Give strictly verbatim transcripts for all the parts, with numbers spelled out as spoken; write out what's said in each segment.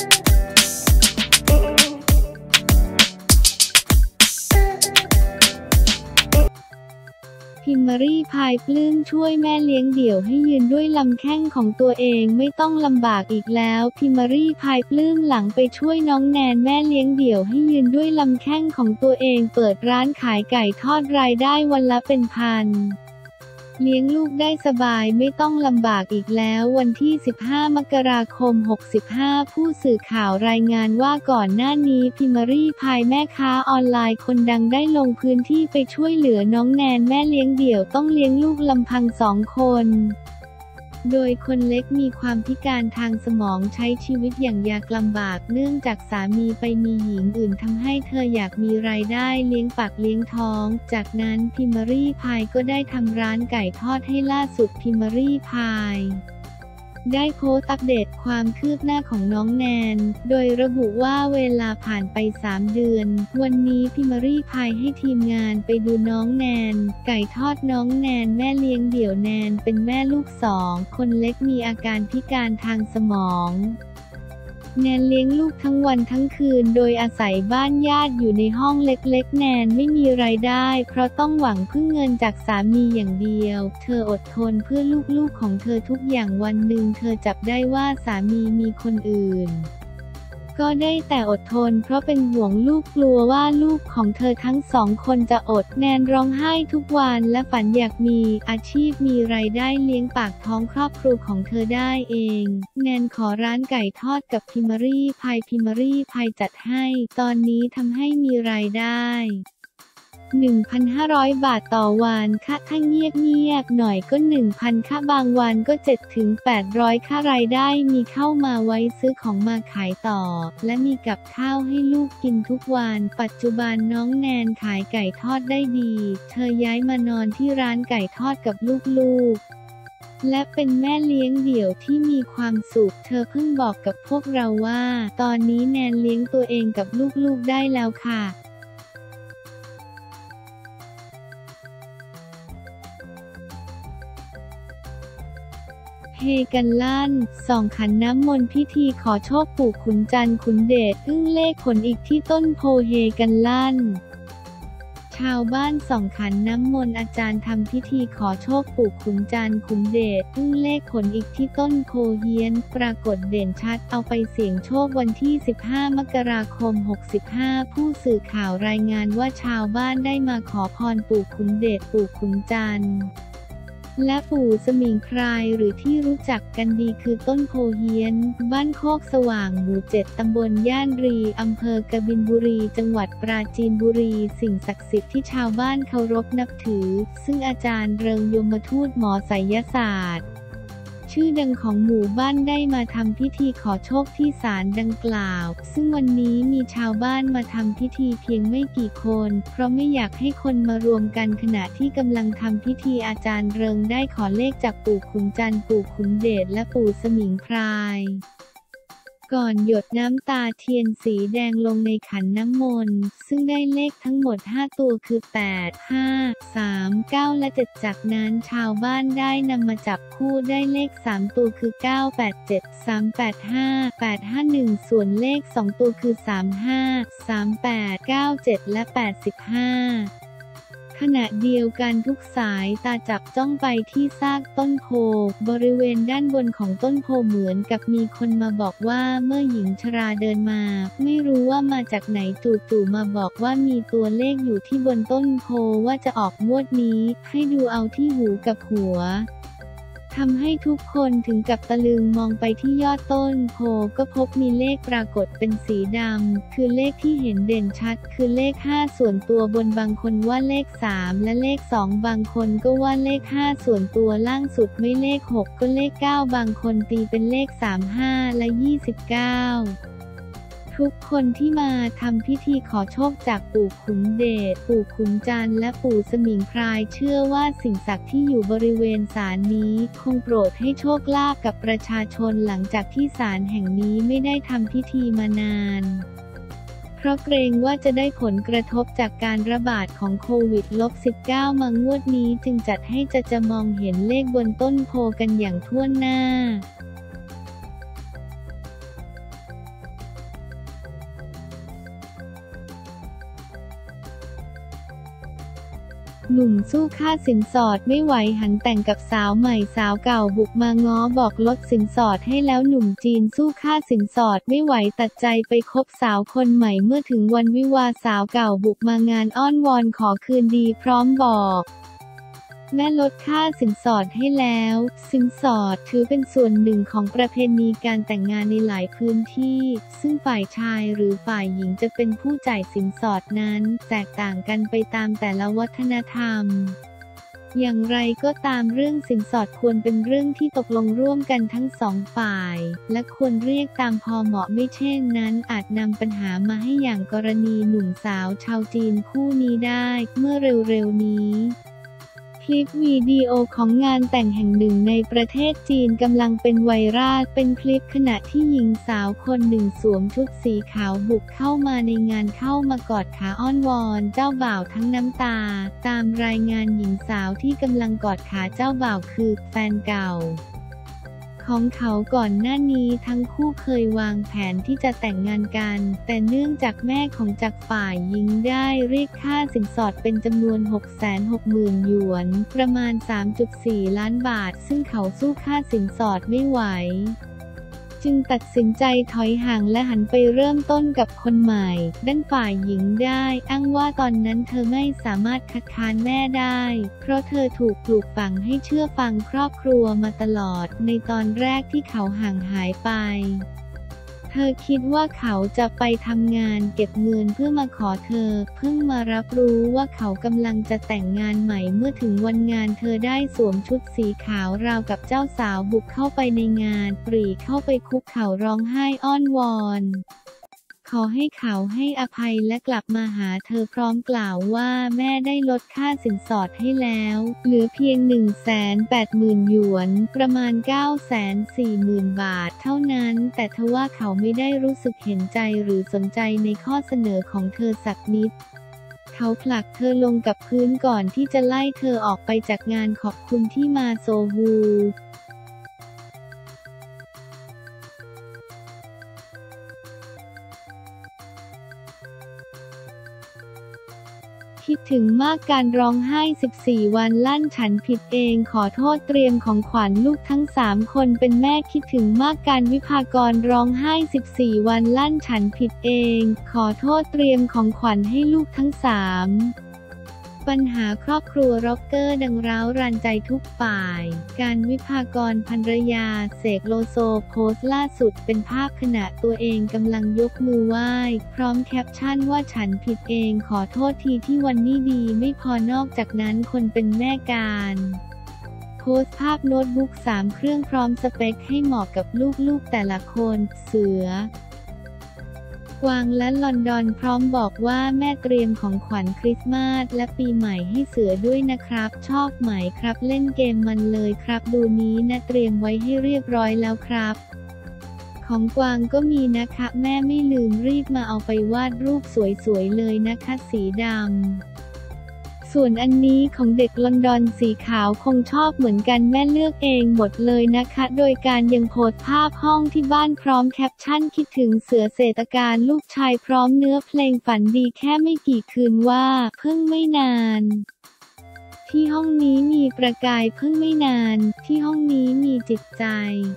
พิมรี่พายปลื้มช่วยแม่เลี้ยงเดี่ยวให้ยืนด้วยลำแข้งของตัวเองไม่ต้องลำบากอีกแล้วพิมรี่พายปลื้มหลังไปช่วยน้องแนนแม่เลี้ยงเดี่ยวให้ยืนด้วยลำแข้งของตัวเองเปิดร้านขายไก่ทอดรายได้วันละเป็นพันเลี้ยงลูกได้สบายไม่ต้องลำบากอีกแล้ววันที่สิบห้ามกราคมหกห้าผู้สื่อข่าวรายงานว่าก่อนหน้านี้พิมรี่พายแม่ค้าออนไลน์คนดังได้ลงพื้นที่ไปช่วยเหลือน้องแนนแม่เลี้ยงเดี่ยวต้องเลี้ยงลูกลำพังสองคนโดยคนเล็กมีความพิการทางสมองใช้ชีวิตอย่างยากลำบากเนื่องจากสามีไปมีหญิงอื่นทำให้เธออยากมีรายได้เลี้ยงปากเลี้ยงท้องจากนั้นพิมรี่พายก็ได้ทำร้านไก่ทอดให้ล่าสุดพิมรี่พายได้โพสต์อัปเดตความคืบหน้าของน้องแนนโดยระบุว่าเวลาผ่านไปสามเดือนวันนี้พิมรี่พายให้ทีมงานไปดูน้องแนนไก่ทอดน้องแนนแม่เลี้ยงเดี่ยวแนนเป็นแม่ลูกสองคนเล็กมีอาการพิการทางสมองแนนเลี้ยงลูกทั้งวันทั้งคืนโดยอาศัยบ้านญาติอยู่ในห้องเล็กๆแนนไม่มีรายได้เพราะต้องหวังพึ่งเงินจากสามีอย่างเดียวเธออดทนเพื่อลูกๆของเธอทุกอย่างวันหนึ่งเธอจับได้ว่าสามีมีคนอื่นก็ได้แต่อดทนเพราะเป็นห่วงลูกกลัวว่าลูกของเธอทั้งสองคนจะอดแนนร้องไห้ทุกวันและฝันอยากมีอาชีพมีรายได้เลี้ยงปากท้องครอบครัวของเธอได้เองแนนขอร้านไก่ทอดกับพิมรี่พายพิมรี่พายจัดให้ตอนนี้ทำให้มีรายได้ หนึ่งพันห้าร้อย บาทต่อวันค่ะถ้าเงียบเงียบหน่อยก็ หนึ่งพัน ค่ะบางวันก็ เจ็ดถึงแปดร้อย ค่ะรายได้มีเข้ามาไว้ซื้อของมาขายต่อและมีกับข้าวให้ลูกกินทุกวันปัจจุบันน้องแนนขายไก่ทอดได้ดีเธอย้ายมานอนที่ร้านไก่ทอดกับลูกๆและเป็นแม่เลี้ยงเดี่ยวที่มีความสุขเธอเพิ่งบอกกับพวกเราว่าตอนนี้แนนเลี้ยงตัวเองกับลูกๆได้แล้วค่ะเฮกันลั่นส่องขันน้ำมนต์พิธีขอโชคปู่ขุนจันทร์ขุนเดชอึ้งเลขผลอีกที่ต้นโพเฮกันลั่นชาวบ้านส่องขันน้ำมนต์อาจารย์ทำพิธีขอโชคปู่ขุนจันทร์ขุนเดชอึ้งเลขผลอีกที่ต้นโพเฮียนปรากฏเด่นชัดเอาไปเสี่ยงโชควันที่สิบห้ามกราคมหกห้าผู้สื่อข่าวรายงานว่าชาวบ้านได้มาขอพรปู่ขุนเดชปู่ขุนจันทร์และปู่สมิงครายหรือที่รู้จักกันดีคือต้นโพเฮียนบ้านโคกสว่างหมู่เจ็ดตำบลย่านรีอำเภอกบินบุรีจังหวัดปราจีนบุรีสิ่งศักดิ์สิทธิ์ที่ชาวบ้านเคารพนับถือซึ่งอาจารย์เริงยมทูตหมอไสยศาสตร์ชื่อดังของหมู่บ้านได้มาทำพิธีขอโชคที่ศาลดังกล่าวซึ่งวันนี้มีชาวบ้านมาทำพิธีเพียงไม่กี่คนเพราะไม่อยากให้คนมารวมกันขณะที่กำลังทำพิธีอาจารย์เริงได้ขอเลขจากปู่ขุนจันทร์ปู่ขุนเดชและปู่สมิงพรายก่อนหยดน้ำตาเทียนสีแดงลงในขันน้ำมนต์ซึ่งได้เลขทั้งหมดห้าตัวคือแปด ห้า สาม เก้าและเจ็ดจากนั้นชาวบ้านได้นำมาจับคู่ได้เลขสามตัวคือเก้า แปด เจ็ด สาม แปด ห้า แปด ห้า หนึ่งส่วนเลขสองตัวคือสาม ห้า สาม แปด เก้า เจ็ดและแปด สิบห้าขณะเดียวกันทุกสายตาจับจ้องไปที่ซากต้นโพบริเวณด้านบนของต้นโพเหมือนกับมีคนมาบอกว่าเมื่อหญิงชราเดินมาไม่รู้ว่ามาจากไหนจู่ๆมาบอกว่ามีตัวเลขอยู่ที่บนต้นโพว่าจะออกงวดนี้ให้ดูเอาที่หูกับหัวทำให้ทุกคนถึงกับตะลึงมองไปที่ยอดต้นโพก็พบมีเลขปรากฏเป็นสีดำคือเลขที่เห็นเด่นชัดคือเลขห้าส่วนตัวบนบางคนว่าเลขสามและเลขสองบางคนก็ว่าเลขห้าส่วนตัวล่างสุดไม่เลขหกก็เลขเก้าบางคนตีเป็นเลขสาม ห้าและยี่สิบเก้าทุกคนที่มาทำพิธีขอโชคจากปู่ขุนเดชปู่ขุนจันทร์และปู่สมิงพรายเชื่อว่าสิ่งศักดิ์ที่อยู่บริเวณศาลนี้คงโปรดให้โชคลาภกับประชาชนหลังจากที่ศาลแห่งนี้ไม่ได้ทำพิธีมานานเพราะเกรงว่าจะได้ผลกระทบจากการระบาดของโควิด ลบสิบเก้า มางวดนี้จึงจัดให้จะจะมองเห็นเลขบนต้นโพกันอย่างทั่วหน้า หนุ่มสู้ค่าสินสอดไม่ไหวหันแต่งกับสาวใหม่สาวเก่าบุกมาง้อบอกลดสินสอดให้แล้วหนุ่มจีนสู้ค่าสินสอดไม่ไหวตัดใจไปคบสาวคนใหม่เมื่อถึงวันวิวาสาวเก่าบุกมางานอ้อนวอนขอคืนดีพร้อมบอกแม่ลดค่าสินสอดให้แล้วสินสอดถือเป็นส่วนหนึ่งของประเพณีการแต่งงานในหลายพื้นที่ซึ่งฝ่ายชายหรือฝ่ายหญิงจะเป็นผู้จ่ายสินสอดนั้นแตกต่างกันไปตามแต่ละวัฒนธรรมอย่างไรก็ตามเรื่องสินสอดควรเป็นเรื่องที่ตกลงร่วมกันทั้งสองฝ่ายและควรเรียกตามพอเหมาะไม่เช่นนั้นอาจนำปัญหามาให้อย่างกรณีหนุ่มสาวชาวจีนคู่นี้ได้เมื่อเร็วๆนี้คลิปวิดีโอของงานแต่งแห่งหนึ่งในประเทศจีนกำลังเป็นไวรัลเป็นคลิปขณะที่หญิงสาวคนหนึ่งสวมชุดสีขาวบุกเข้ามาในงานเข้ามากอดขาอ้อนวอนเจ้าบ่าวทั้งน้ำตาตามรายงานหญิงสาวที่กำลังกอดขาเจ้าบ่าวคือแฟนเก่าของเขาก่อนหน้านี้ทั้งคู่เคยวางแผนที่จะแต่งงานกันแต่เนื่องจากแม่ของจากฝ่ายหญิงได้เรียกค่าสินสอดเป็นจำนวน หกแสนหกหมื่น หยวนประมาณ สามจุดสี่ ล้านบาทซึ่งเขาสู้ค่าสินสอดไม่ไหวจึงตัดสินใจถอยห่างและหันไปเริ่มต้นกับคนใหม่ด้านฝ่ายหญิงได้อ้างว่าตอนนั้นเธอไม่สามารถคัดค้านแม่ได้เพราะเธอถูกปลูกฝังให้เชื่อฟังครอบครัวมาตลอดในตอนแรกที่เขาห่างหายไปเธอคิดว่าเขาจะไปทำงานเก็บเงินเพื่อมาขอเธอเพิ่งมารับรู้ว่าเขากำลังจะแต่งงานใหม่เมื่อถึงวันงานเธอได้สวมชุดสีขาวราวกับเจ้าสาวบุกเข้าไปในงานปรีเข้าไปคุกเข่าร้องไห้อ้อนวอนขอให้เขาให้อภัยและกลับมาหาเธอพร้อมกล่าวว่าแม่ได้ลดค่าสินสอดให้แล้วเหลือเพียง หนึ่งแสนแปดหมื่น หยวนประมาณ เก้าแสนสี่หมื่น บาทเท่านั้นแต่ทว่าเขาไม่ได้รู้สึกเห็นใจหรือสนใจในข้อเสนอของเธอสักนิดเขาผลักเธอลงกับพื้นก่อนที่จะไล่เธอออกไปจากงานขอบคุณที่มาโซฮูคิดถึงมากการร้องไห้สิบสี่วันลั่นฉันผิดเองขอโทษเตรียมของขวัญลูกทั้งสามคนเป็นแม่คิดถึงมากการวิภากรร้องไห้สิบสี่วันลั่นฉันผิดเองขอโทษเตรียมของขวัญให้ลูกทั้งสามปัญหาครอบครัวร็อกเกอร์ดังร้าวรานใจทุกฝ่ายการวิภากรภรรยาเสกโลโซโพสต์ล่าสุดเป็นภาพขณะตัวเองกำลังยกมือไหว้พร้อมแคปชั่นว่าฉันผิดเองขอโทษทีที่วันนี้ดีไม่พอนอกจากนั้นคนเป็นแม่การโพสต์ภาพโน้ตบุ๊กสามเครื่องพร้อมสเปคให้เหมาะกับลูกๆแต่ละคนเสือกวางและลอนดอนพร้อมบอกว่าแม่เตรียมของขวัญคริสต์มาสและปีใหม่ให้เสือด้วยนะครับชอบไหมครับเล่นเกมมันเลยครับดูนี้นะเตรียมไว้ให้เรียบร้อยแล้วครับของกวางก็มีนะคะแม่ไม่ลืมรีบมาเอาไปวาดรูปสวยๆเลยนะคะสีดำส่วนอันนี้ของเด็กลอนดอนสีขาวคงชอบเหมือนกันแม่เลือกเองหมดเลยนะคะโดยการยังโพสต์ภาพห้องที่บ้านพร้อมแคปชั่นคิดถึงเสือเศรษฐการลูกชายพร้อมเนื้อเพลงฝันดีแค่ไม่กี่คืนว่าเพิ่งไม่นานที่ห้องนี้มีประกายเพิ่งไม่นานที่ห้องนี้มีจิตใจ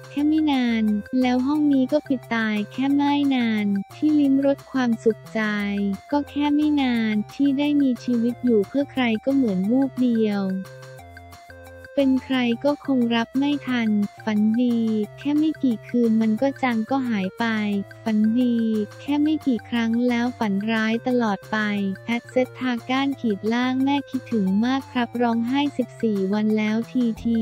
แค่ไม่นานแล้วห้องนี้ก็ปิดตายแค่ไม่นานที่ลิ้มรสความสุขใจก็แค่ไม่นานที่ได้มีชีวิตอยู่เพื่อใครก็เหมือนวูบเดียวเป็นใครก็คงรับไม่ทันฝันดีแค่ไม่กี่คืนมันก็จางก็หายไปฝันดีแค่ไม่กี่ครั้งแล้วฝันร้ายตลอดไปแอดเซตทาก้านขีดล่างแม่คิดถึงมากครับร้องไห้สิบสี่วันแล้วทีที